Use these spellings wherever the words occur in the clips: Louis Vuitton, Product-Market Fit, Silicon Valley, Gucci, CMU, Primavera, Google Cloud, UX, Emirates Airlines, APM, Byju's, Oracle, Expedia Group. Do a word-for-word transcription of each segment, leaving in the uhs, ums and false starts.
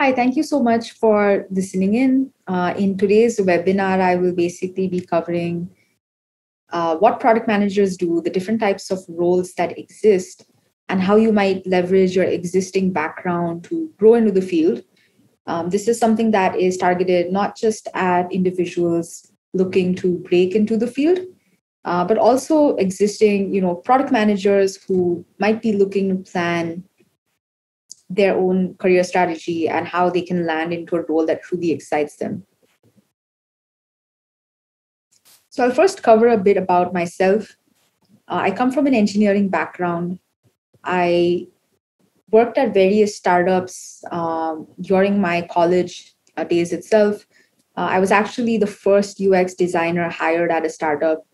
Hi, thank you so much for listening in. Uh, in today's webinar, I will basically be covering uh, what product managers do, the different types of roles that exist, and how you might leverage your existing background to grow into the field. Um, this is something that is targeted not just at individuals looking to break into the field, uh, but also existing, you know, product managers who might be looking to plan their own career strategy and how they can land into a role that truly excites them. So I'll first cover a bit about myself. Uh, I come from an engineering background. I worked at various startups um, during my college days itself. Uh, I was actually the first U X designer hired at a startup.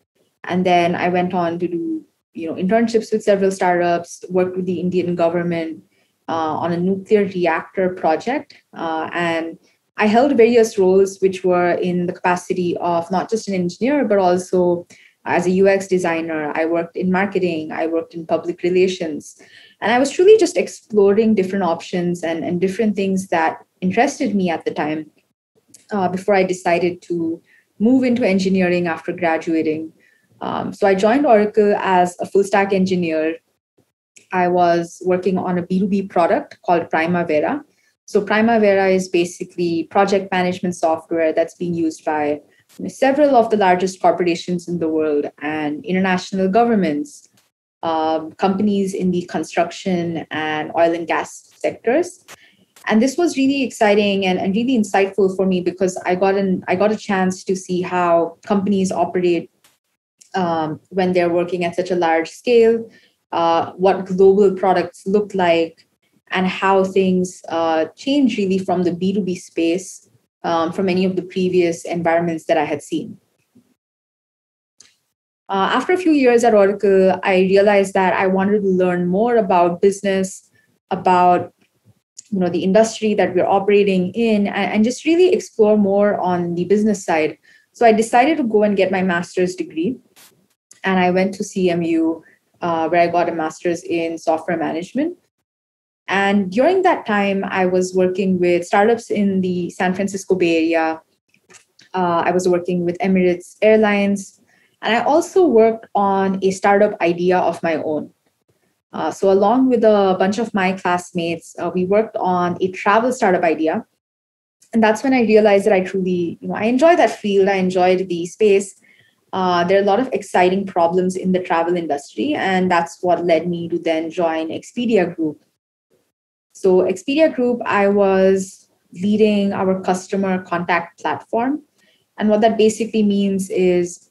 And then I went on to do, you know, internships with several startups, worked with the Indian government, Uh, on a nuclear reactor project. Uh, and I held various roles which were in the capacity of not just an engineer, but also as a U X designer. I worked in marketing, I worked in public relations, and I was truly just exploring different options and, and different things that interested me at the time uh, before I decided to move into engineering after graduating. Um, so I joined Oracle as a full stack engineer. I was working on a B two B product called Primavera. So Primavera is basically project management software that's being used by several of the largest corporations in the world and international governments, um, companies in the construction and oil and gas sectors. And this was really exciting and, and really insightful for me because I got, an, I got a chance to see how companies operate um, when they're working at such a large scale, Uh, what global products look like, and how things uh, change really from the B two B space um, from any of the previous environments that I had seen. Uh, after a few years at Oracle, I realized that I wanted to learn more about business, about you know the industry that we're operating in, and, and just really explore more on the business side. So I decided to go and get my master's degree, and I went to C M U. Uh, where I got a master's in software management. And during that time, I was working with startups in the San Francisco Bay Area. Uh, I was working with Emirates Airlines. And I also worked on a startup idea of my own. Uh, so along with a bunch of my classmates, uh, we worked on a travel startup idea. And that's when I realized that I truly, you know, I enjoy that field. I enjoyed the space. Uh, there are a lot of exciting problems in the travel industry, and that's what led me to then join Expedia Group. So Expedia Group, I was leading our customer contact platform. And what that basically means is,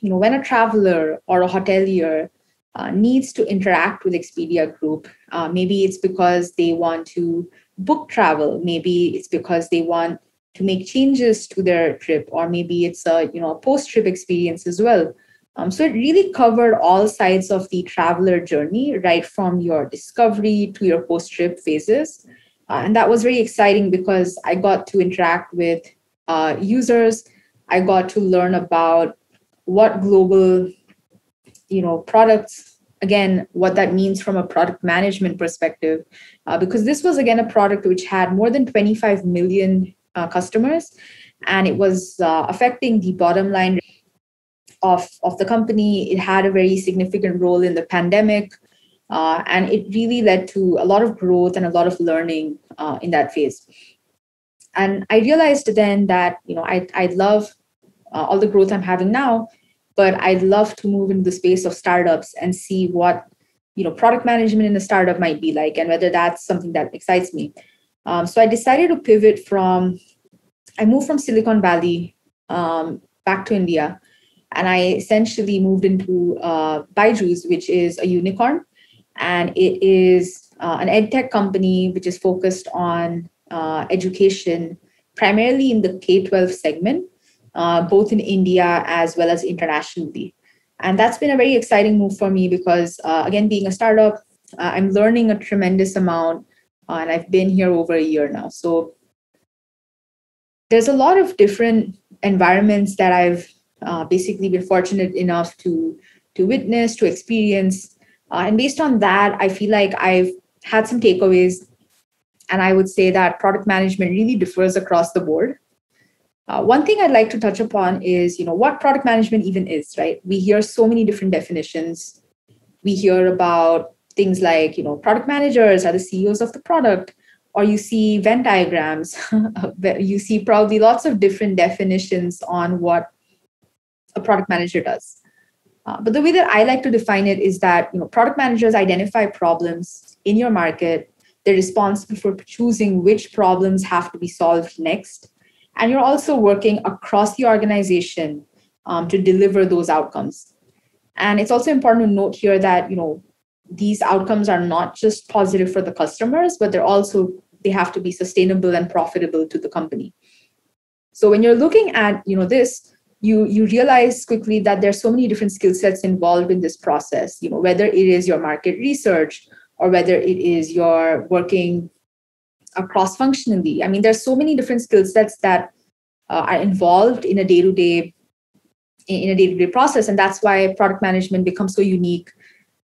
you know, when a traveler or a hotelier uh, needs to interact with Expedia Group, uh, maybe it's because they want to book travel, maybe it's because they want to make changes to their trip, or maybe it's a you know post-trip experience as well. Um, so it really covered all sides of the traveler journey, right from your discovery to your post-trip phases. Uh, and that was very exciting because I got to interact with uh, users. I got to learn about what global you know, products, again, what that means from a product management perspective, uh, because this was, again, a product which had more than twenty-five million Uh, customers, and it was uh, affecting the bottom line of, of the company. It had a very significant role in the pandemic, uh, and it really led to a lot of growth and a lot of learning uh, in that phase. And I realized then that, you know, I, I love uh, all the growth I'm having now, but I'd love to move into the space of startups and see what, you know, product management in a startup might be like, and whether that's something that excites me. Um, so I decided to pivot from, I moved from Silicon Valley um, back to India, and I essentially moved into uh, Byju's, which is a unicorn, and it is uh, an edtech company which is focused on uh, education, primarily in the K twelve segment, uh, both in India as well as internationally. And that's been a very exciting move for me because, uh, again, being a startup, uh, I'm learning a tremendous amount. Uh, and I've been here over a year now. So there's a lot of different environments that I've uh, basically been fortunate enough to, to witness, to experience. Uh, and based on that, I feel like I've had some takeaways And I would say that product management really differs across the board. Uh, one thing I'd like to touch upon is, you know, what product management even is, right? We hear so many different definitions. We hear about things like, you know, product managers are the C E Os of the product, or you see Venn diagrams. You see probably lots of different definitions on what a product manager does. Uh, but the way that I like to define it is that, you know, product managers identify problems in your market. They're responsible for choosing which problems have to be solved next. And you're also working across the organization um, to deliver those outcomes. And it's also important to note here that, you know, these outcomes are not just positive for the customers, but they're also, they have to be sustainable and profitable to the company. So when you're looking at, you know, this, you, you realize quickly that there's so many different skill sets involved in this process, you know, whether it is your market research or whether it is your working cross-functionally. I mean, there's so many different skill sets that uh, are involved in a day-to-day, in a day-to-day process. And that's why product management becomes so unique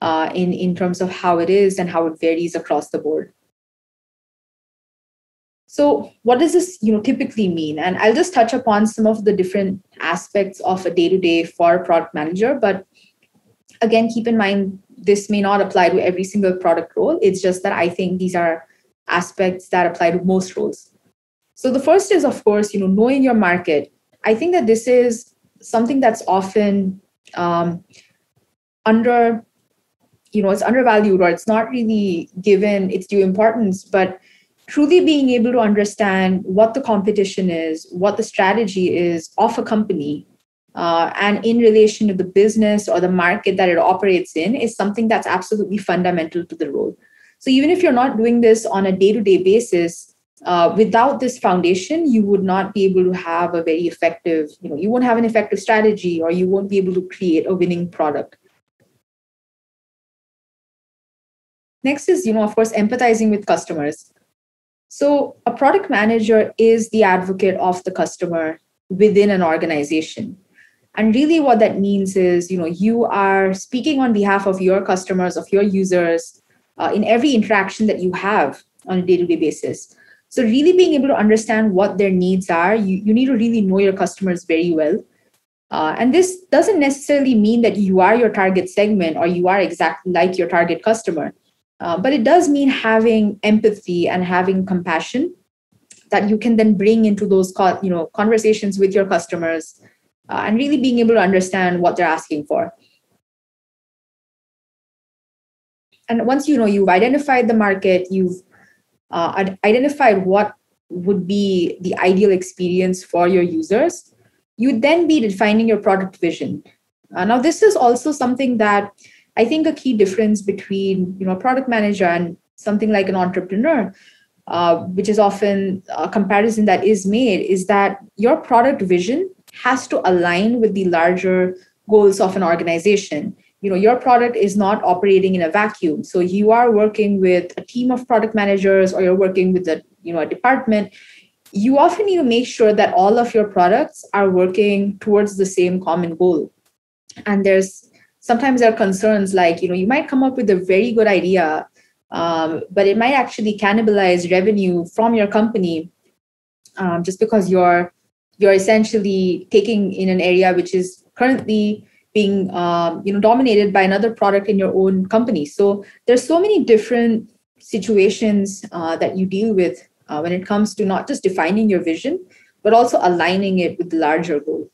uh, in, in terms of how it is and how it varies across the board. So what does this, you know, typically mean? And I'll just touch upon some of the different aspects of a day-to-day for a product manager. But again, keep in mind, this may not apply to every single product role. It's just that I think these are aspects that apply to most roles. So the first is, of course, you know, knowing your market. I think that this is something that's often um, under, you know, it's undervalued, or it's not really given its due importance, but truly being able to understand what the competition is, what the strategy is of a company, uh, and in relation to the business or the market that it operates in, is something that's absolutely fundamental to the role. So even if you're not doing this on a day-to-day basis, uh, without this foundation, you would not be able to have a very effective, you know, you won't have an effective strategy, or you won't be able to create a winning product. Next is, you know, of course, empathizing with customers. So a product manager is the advocate of the customer within an organization. And really what that means is, you know, you are speaking on behalf of your customers, of your users, Uh, in every interaction that you have on a day-to-day basis. So really being able to understand what their needs are, you, you need to really know your customers very well. Uh, and this doesn't necessarily mean that you are your target segment or you are exactly like your target customer, uh, but it does mean having empathy and having compassion that you can then bring into those co- you know, conversations with your customers, uh, and really being able to understand what they're asking for. And once you know you've identified the market, you've uh, identified what would be the ideal experience for your users, you'd then be defining your product vision. Uh, now, this is also something that I think a key difference between, you know, a product manager and something like an entrepreneur, uh, which is often a comparison that is made, is that your product vision has to align with the larger goals of an organization. You know, your product is not operating in a vacuum. So you are working with a team of product managers, or you're working with a, you know, a department. You often need to make sure that all of your products are working towards the same common goal. And there's sometimes there are concerns like, you know, you might come up with a very good idea, um, but it might actually cannibalize revenue from your company, um, just because you're you're essentially taking in an area which is currently being um, you know, dominated by another product in your own company. So there's so many different situations uh, that you deal with uh, when it comes to not just defining your vision, but also aligning it with the larger goal.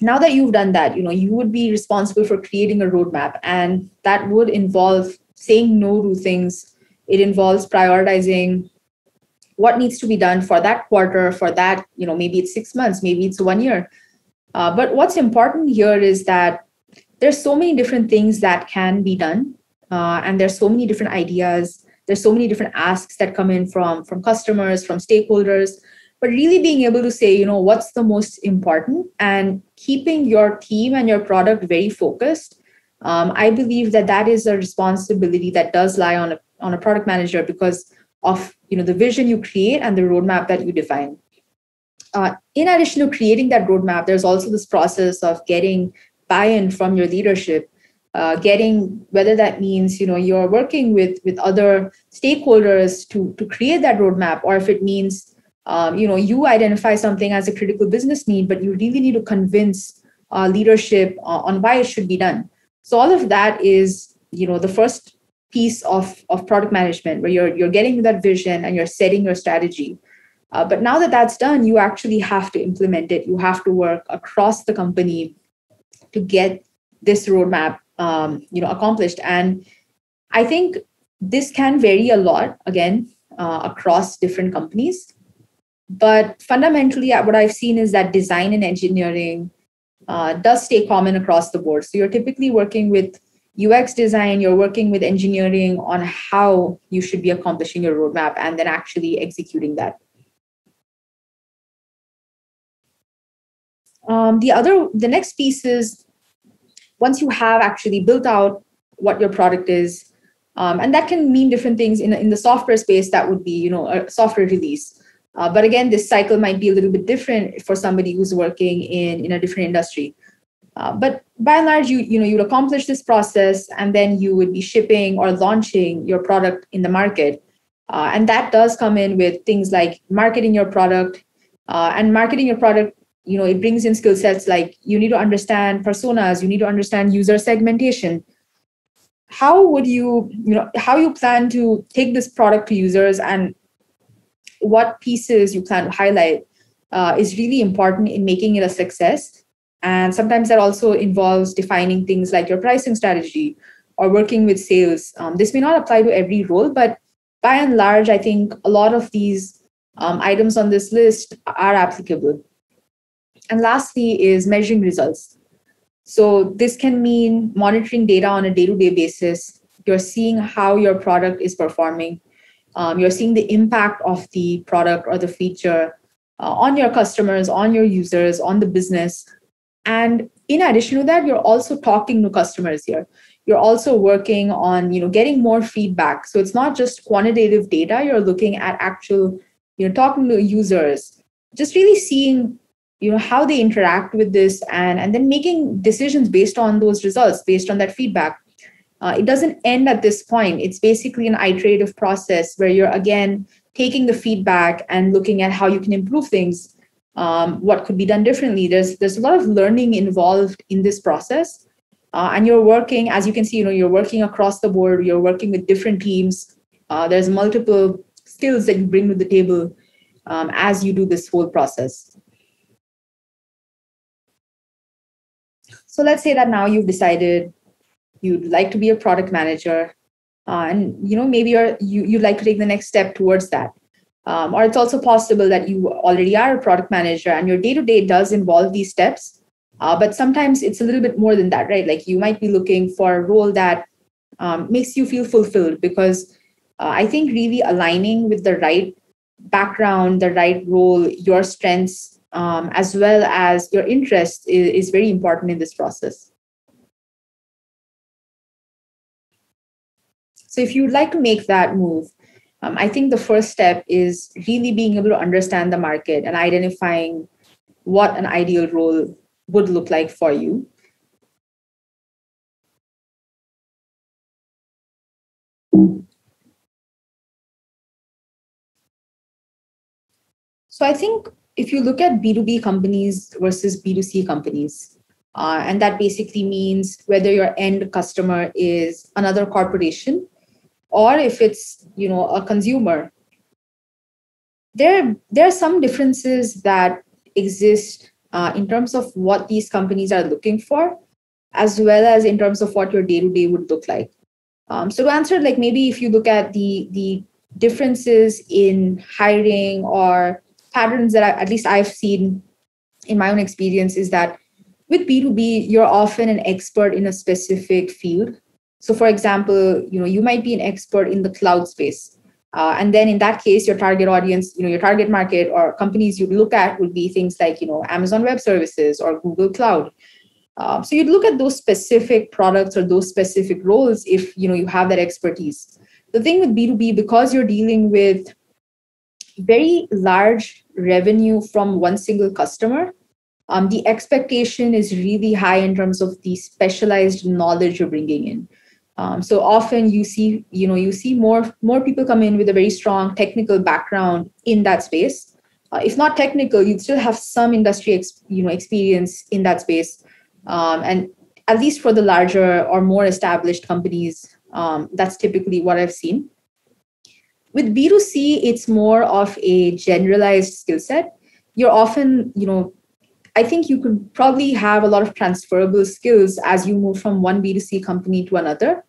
Now that you've done that, you know, you would be responsible for creating a roadmap, and that would involve saying no to things. It involves prioritizing what needs to be done for that quarter, for that, you know, maybe it's six months, maybe it's one year. Uh, but what's important here is that there's so many different things that can be done. Uh, and there's so many different ideas. There's so many different asks that come in from, from customers, from stakeholders, but really being able to say, you know, what's the most important, and keeping your team and your product very focused. Um, I believe that that is a responsibility that does lie on a, on a product manager because of, you know, the vision you create and the roadmap that you define. Uh, in addition to creating that roadmap, there's also this process of getting buy-in from your leadership. Uh, getting, whether that means, you know, you're working with with other stakeholders to, to create that roadmap, or if it means, um, you know, you identify something as a critical business need, but you really need to convince uh, leadership uh, on why it should be done. So all of that is, you know, the first piece of, of product management, where you're, you're getting that vision and you're setting your strategy. Uh, but now that that's done, you actually have to implement it. You have to work across the company to get this roadmap Um, you know, accomplished. And I think this can vary a lot, again, uh, across different companies. But fundamentally, what I've seen is that design and engineering uh, does stay common across the board. So you're typically working with U X design, you're working with engineering on how you should be accomplishing your roadmap and then actually executing that. Um, the other, the next piece is, once you have actually built out what your product is, um, and that can mean different things. In, in the software space, that would be, you know, a software release. Uh, but again, this cycle might be a little bit different for somebody who's working in, in a different industry. Uh, but by and large, you, you know, you'd accomplish this process, and then you would be shipping or launching your product in the market. Uh, and that does come in with things like marketing your product, uh, and marketing your product, you know, it brings in skill sets like you need to understand personas, you need to understand user segmentation. How would you, you know, how you plan to take this product to users and what pieces you plan to highlight uh, is really important in making it a success. And sometimes that also involves defining things like your pricing strategy or working with sales. Um, this may not apply to every role, but by and large, I think a lot of these um, items on this list are applicable. And lastly is measuring results. So this can mean monitoring data on a day-to-day basis. You're seeing how your product is performing. Um, you're seeing the impact of the product or the feature uh, on your customers, on your users, on the business. And in addition to that, you're also talking to customers here. You're also working on, you know, getting more feedback. So it's not just quantitative data. You're looking at actual, you know, talking to users, just really seeing, you know, how they interact with this, and, and then making decisions based on those results, based on that feedback. Uh, it doesn't end at this point. It's basically an iterative process where you're, again, taking the feedback and looking at how you can improve things, um, what could be done differently. There's, there's a lot of learning involved in this process. Uh, and you're working, as you can see, you know, you're working across the board. You're working with different teams. Uh, there's multiple skills that you bring to the table um, as you do this whole process. So let's say that now you've decided you'd like to be a product manager, uh, and you know maybe you're, you you'd like to take the next step towards that, um, or it's also possible that you already are a product manager and your day-to-day does involve these steps, uh, but sometimes it's a little bit more than that, right? Like you might be looking for a role that um, makes you feel fulfilled, because uh, I think really aligning with the right background, the right role, your strengths, Um, as well as your interest is, is very important in this process. So if you'd like to make that move, um, I think the first step is really being able to understand the market and identifying what an ideal role would look like for you. So I think if you look at B two B companies versus B two C companies, uh, and that basically means whether your end customer is another corporation or if it's, you know, a consumer, there, there are some differences that exist uh, in terms of what these companies are looking for, as well as in terms of what your day-to-day would look like. Um, so to answer, like maybe if you look at the, the differences in hiring or patterns that I, at least I've seen in my own experience, is that with B two B, you're often an expert in a specific field. So for example, you know, you might be an expert in the cloud space. Uh, and then in that case, your target audience, you know, your target market or companies you'd look at would be things like, you know, Amazon Web Services or Google Cloud. Uh, so you'd look at those specific products or those specific roles if, you know, you have that expertise. The thing with B two B, because you're dealing with very large revenue from one single customer, Um, the expectation is really high in terms of the specialized knowledge you're bringing in. Um, so often you see, you know, you see more, more people come in with a very strong technical background in that space. Uh, if not technical, you'd still have some industry, ex- you know, experience in that space. Um, and at least for the larger or more established companies, um, that's typically what I've seen. With B two C, it's more of a generalized skill set. You're often, you know, I think you could probably have a lot of transferable skills as you move from one B two C company to another.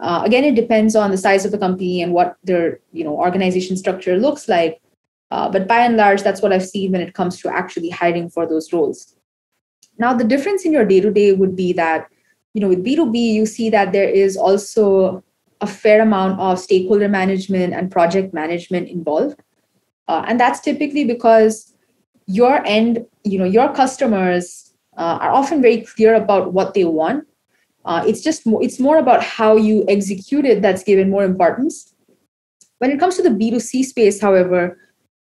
Uh, again, it depends on the size of the company and what their, you know, organization structure looks like. Uh, but by and large, that's what I've seen when it comes to actually hiring for those roles. Now, the difference in your day-to-day would be that, you know, with B two B, you see that there is also a fair amount of stakeholder management and project management involved. Uh, and that's typically because your end, you know, your customers uh, are often very clear about what they want. Uh, it's just, mo- it's more about how you execute it that's given more importance. When it comes to the B two C space, however,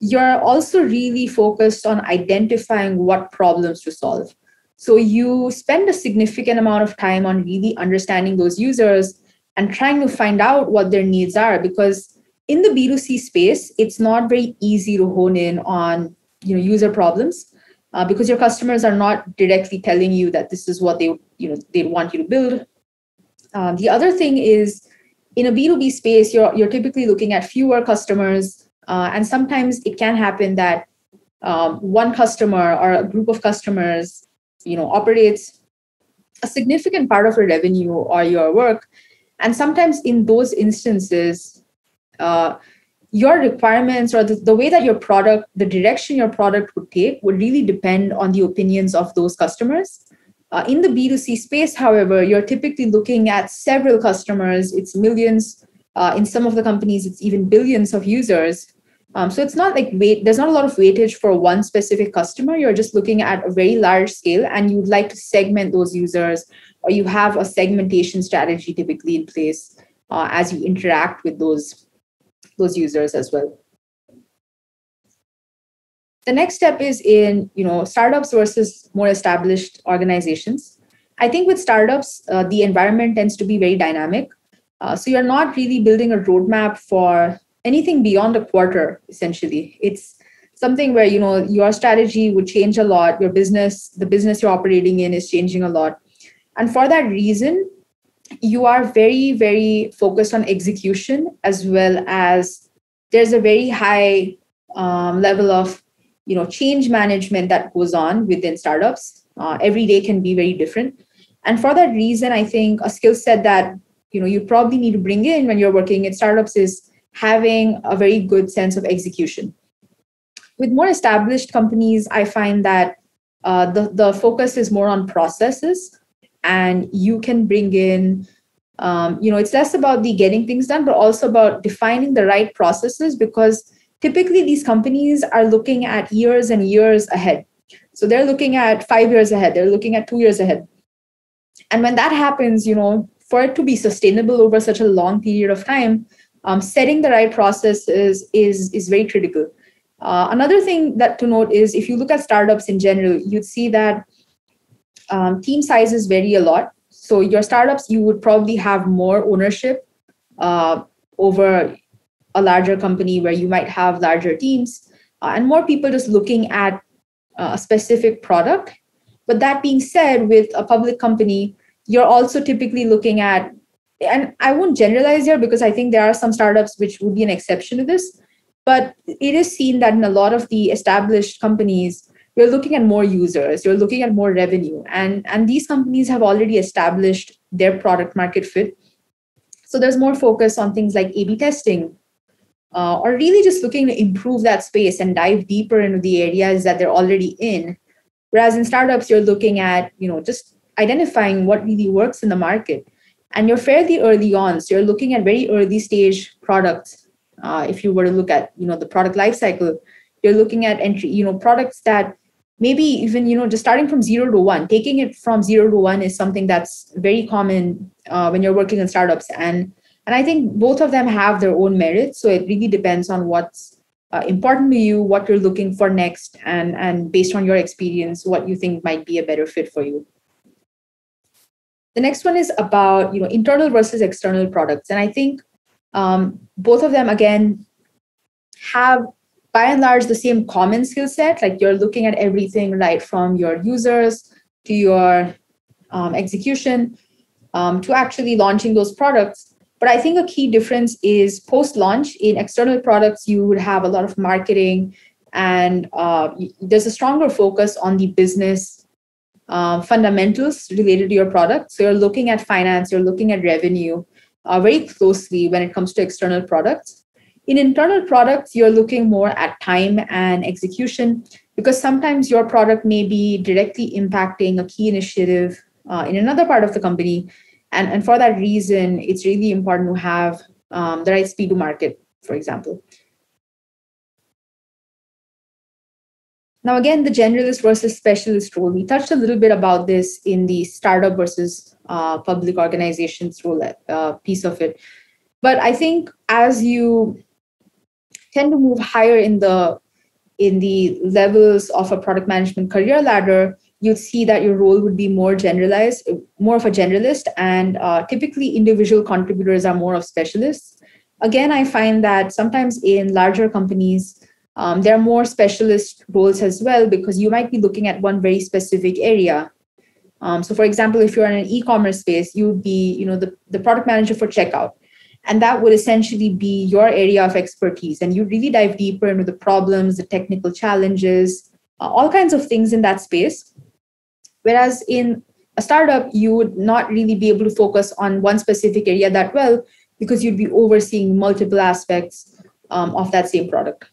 you're also really focused on identifying what problems to solve. So you spend a significant amount of time on really understanding those users and trying to find out what their needs are, because in the B two C space, it's not very easy to hone in on, you know, user problems uh, because your customers are not directly telling you that this is what they, you know, they want you to build. Uh, the other thing is, in a B two B space, you're, you're typically looking at fewer customers. Uh, and sometimes it can happen that um, one customer or a group of customers, you know, operates a significant part of your revenue or your work. And sometimes in those instances, uh, your requirements or the, the way that your product, the direction your product would take would really depend on the opinions of those customers. Uh, in the B two C space, however, you're typically looking at several customers. It's millions. Uh, in some of the companies, it's even billions of users. Um, so it's not like weight, there's not a lot of weightage for one specific customer. You're just looking at a very large scale, and you'd like to segment those users, or you have a segmentation strategy typically in place uh, as you interact with those, those users as well. The next step is in, you know, startups versus more established organizations. I think with startups, uh, the environment tends to be very dynamic. Uh, so you're not really building a roadmap for anything beyond a quarter, essentially. It's something where, you know, your strategy would change a lot, your business, the business you're operating in is changing a lot. And for that reason, you are very, very focused on execution, as well as there's a very high um, level of, you know, change management that goes on within startups. Uh, every day can be very different. And for that reason, I think a skill set that, you know, you probably need to bring in when you're working at startups is having a very good sense of execution. With more established companies, I find that uh, the, the focus is more on processes, and you can bring in, um, you know, it's less about the getting things done, but also about defining the right processes, because typically these companies are looking at years and years ahead. So they're looking at five years ahead, they're looking at two years ahead. And when that happens, you know, for it to be sustainable over such a long period of time, um, setting the right processes is, is very critical. Uh, another thing that to note is, if you look at startups in general, you'd see that um, team sizes vary a lot. So your startups, you would probably have more ownership uh, over a larger company where you might have larger teams uh, and more people just looking at a specific product. But that being said, with a public company, you're also typically looking at, and I won't generalize here because I think there are some startups which would be an exception to this, but it is seen that in a lot of the established companies, you're looking at more users, you're looking at more revenue, and, and these companies have already established their product market fit. So there's more focus on things like A B testing, uh, or really just looking to improve that space and dive deeper into the areas that they're already in. Whereas in startups, you're looking at, you know, just identifying what really works in the market. And you're fairly early on, so you're looking at very early stage products. Uh, if you were to look at, you know, the product lifecycle, you're looking at entry, you know, products that maybe even, you know, just starting from zero to one, taking it from zero to one is something that's very common uh, when you're working in startups. And, and I think both of them have their own merits. So it really depends on what's uh, important to you, what you're looking for next, and, and based on your experience, what you think might be a better fit for you. The next one is about, you know, internal versus external products. And I think um, both of them, again, have by and large the same common skill set. Like you're looking at everything right from your users to your um, execution um, to actually launching those products. But I think a key difference is post-launch. In external products, you would have a lot of marketing, and uh, there's a stronger focus on the business uh, fundamentals related to your product. So you're looking at finance, you're looking at revenue uh, very closely when it comes to external products. In internal products, you're looking more at time and execution, because sometimes your product may be directly impacting a key initiative uh, in another part of the company. And, and for that reason, it's really important to have um, the right speed to market, for example. Now, again, the generalist versus specialist role. We touched a little bit about this in the startup versus uh, public organizations role uh, piece of it. But I think as you tend to move higher in the, in the levels of a product management career ladder, you'd see that your role would be more generalized, more of a generalist, and uh, typically individual contributors are more of specialists. Again, I find that sometimes in larger companies, um, there are more specialist roles as well, because you might be looking at one very specific area. Um, so for example, if you're in an e-commerce space, you'd be, you know, the, the product manager for checkout. And that would essentially be your area of expertise. And you really dive deeper into the problems, the technical challenges, uh, all kinds of things in that space. Whereas in a startup, you would not really be able to focus on one specific area that well, because you'd be overseeing multiple aspects um, of that same product.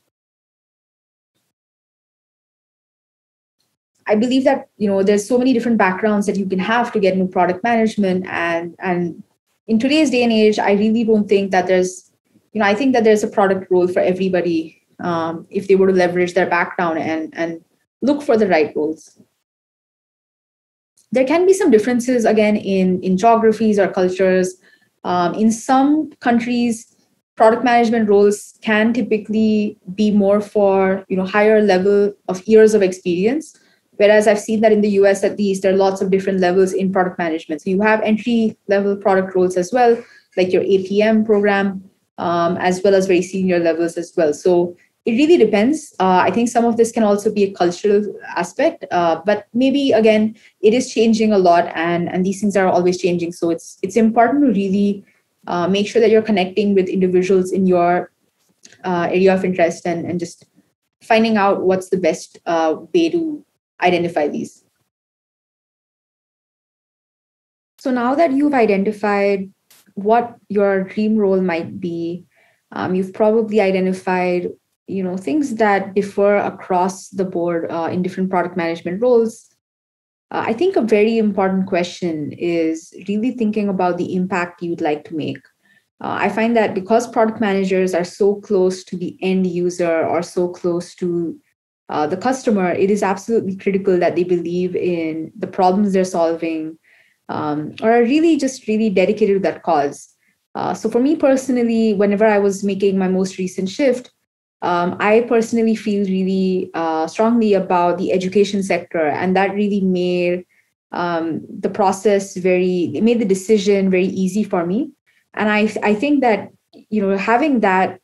I believe that, you know, there's so many different backgrounds that you can have to get into product management. And, and in today's day and age, I really don't think that there's, you know, I think that there's a product role for everybody um, if they were to leverage their background and, and look for the right roles. There can be some differences, again, in, in geographies or cultures. Um, in some countries, product management roles can typically be more for, you know, higher level of years of experience. Whereas I've seen that in the U S, at least, there are lots of different levels in product management. So you have entry level product roles as well, like your A P M program, um, as well as very senior levels as well. So it really depends. Uh, I think some of this can also be a cultural aspect, uh, but maybe, again, it is changing a lot, and, and these things are always changing. So it's, it's important to really uh, make sure that you're connecting with individuals in your uh, area of interest and, and just finding out what's the best uh, way to identify these. So now that you've identified what your dream role might be, um, you've probably identified, you know, things that differ across the board uh, in different product management roles. Uh, I think a very important question is really thinking about the impact you'd like to make. Uh, I find that because product managers are so close to the end user or so close to uh, the customer, it is absolutely critical that they believe in the problems they're solving um, or are really just really dedicated to that cause. Uh, so for me personally, whenever I was making my most recent shift, Um, I personally feel really uh, strongly about the education sector, and that really made um, the process very, it made the decision very easy for me. And I, I think that, you know, having that,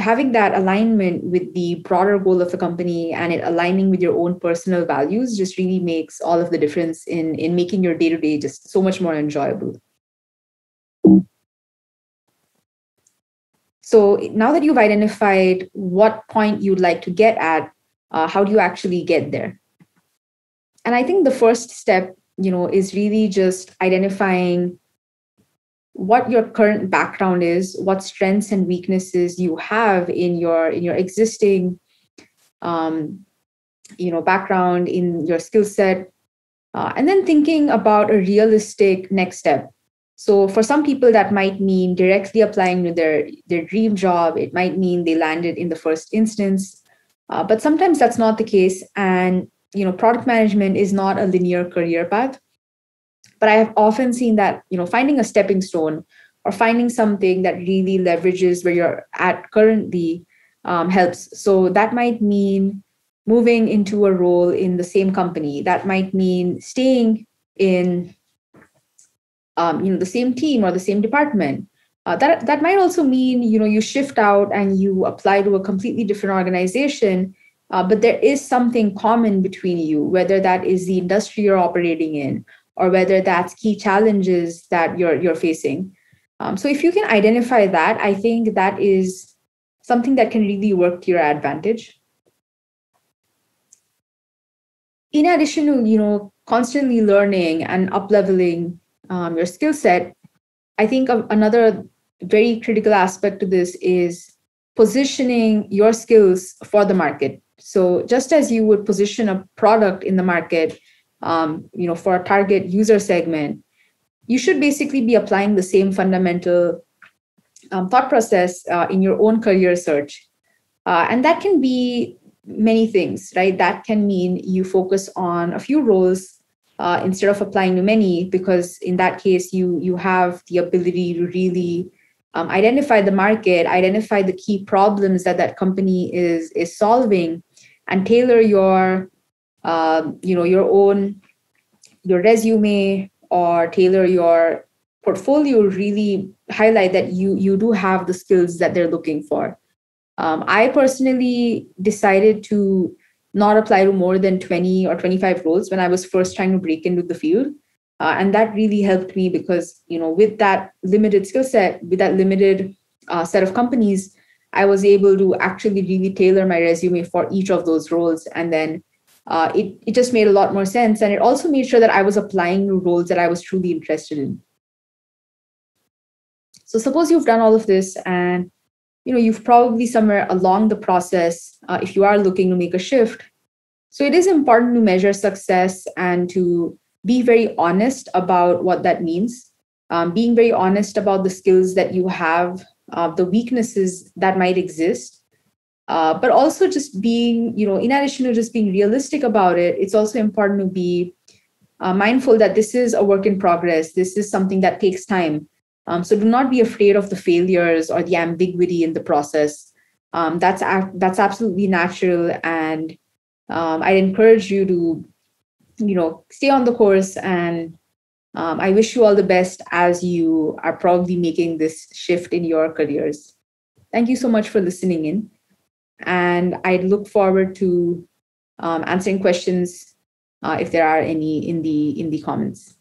having that alignment with the broader goal of the company and it aligning with your own personal values just really makes all of the difference in, in making your day-to-day just so much more enjoyable. So now that you've identified what point you'd like to get at, uh, how do you actually get there? And I think the first step, you know, is really just identifying what your current background is, what strengths and weaknesses you have in your in your existing, um, you know, background, in your skill set, uh, and then thinking about a realistic next step. So for some people, that might mean directly applying to their, their dream job. It might mean they landed in the first instance, uh, but sometimes that's not the case. And, you know, product management is not a linear career path, but I have often seen that, you know, finding a stepping stone or finding something that really leverages where you're at currently um, helps. So that might mean moving into a role in the same company. That might mean staying in um, you know, the same team or the same department. Uh, that, that might also mean, you know, you shift out and you apply to a completely different organization, uh, but there is something common between you, whether that is the industry you're operating in or whether that's key challenges that you're, you're facing. Um, so if you can identify that, I think that is something that can really work to your advantage. In addition to, you know, constantly learning and up-leveling um, your skill set, I think another very critical aspect to this is positioning your skills for the market. So just as you would position a product in the market, um, you know, for a target user segment, you should basically be applying the same fundamental um, thought process uh, in your own career search. Uh, and that can be many things, right? That can mean you focus on a few roles Uh, instead of applying to many, because in that case, you, you have the ability to really um, identify the market, identify the key problems that that company is, is solving, and tailor your, uh, you know, your own, your resume, or tailor your portfolio, really highlight that you, you do have the skills that they're looking for. Um, I personally decided to not apply to more than twenty or twenty-five roles when I was first trying to break into the field. Uh, and that really helped me because, you know, with that limited skill set, with that limited uh, set of companies, I was able to actually really tailor my resume for each of those roles. And then uh, it, it just made a lot more sense. And it also made sure that I was applying to roles that I was truly interested in. So suppose you've done all of this and you know, you've probably somewhere along the process, uh, if you are looking to make a shift. So it is important to measure success and to be very honest about what that means. Um, being very honest about the skills that you have, uh, the weaknesses that might exist, uh, but also just being, you know, in addition to just being realistic about it, it's also important to be uh, mindful that this is a work in progress. This is something that takes time. Um, so do not be afraid of the failures or the ambiguity in the process. Um, that's that's absolutely natural, and um, I'd encourage you to, you know, stay on the course. And um, I wish you all the best as you are probably making this shift in your careers. Thank you so much for listening in, and I look forward to um, answering questions uh, if there are any in the in the comments.